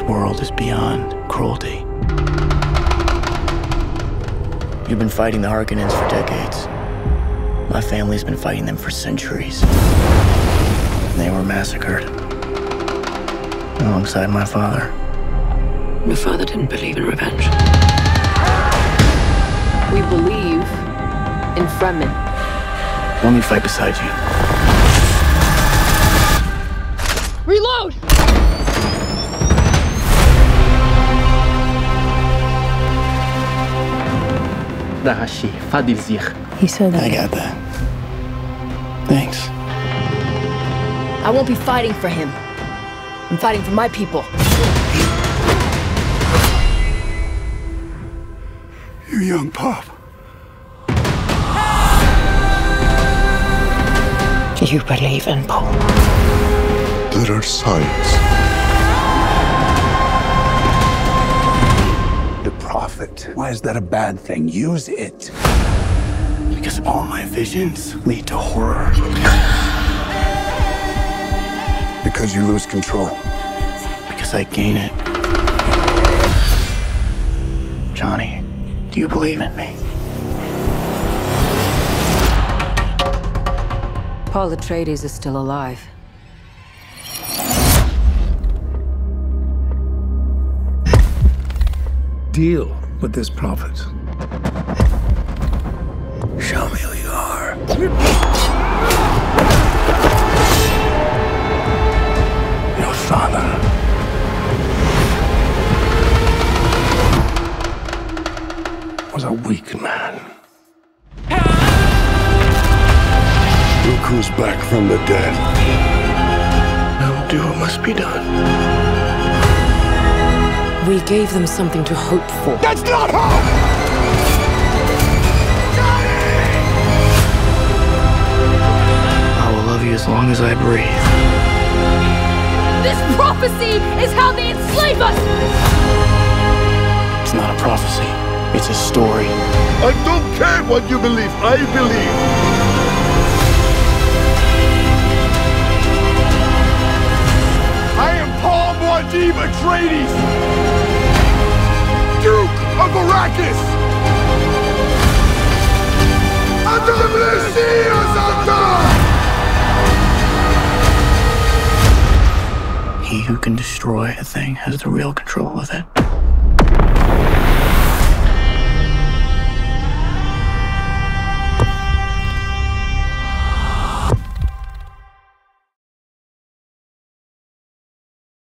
this world is beyond cruelty. You've been fighting the Harkonnens for decades. My family's been fighting them for centuries. And they were massacred alongside my father. Your father didn't believe in revenge. We believe in Fremen. Let me fight beside you. Reload! He said that. I got that. Thanks. I won't be fighting for him. I'm fighting for my people. You young pup. Do you believe in Paul? There are signs. The prophet. Why is that a bad thing? Use it. Because all my visions lead to horror. Because you lose control. Because I gain it. Johnny, do you believe in me? Paul Atreides is still alive. Deal with this prophet. Show me who you are. Your father. Was a weak man. Goes back from the dead. Now do what must be done. We gave them something to hope for. That's not hope! Johnny! I will love you as long as I breathe. This prophecy is how they enslave us! It's not a prophecy. It's a story. I don't care what you believe. I believe. Paul Muad'Dib Atreides, Duke of Arrakis. Under the blue sea is our God. He who can destroy a thing has the real control of it.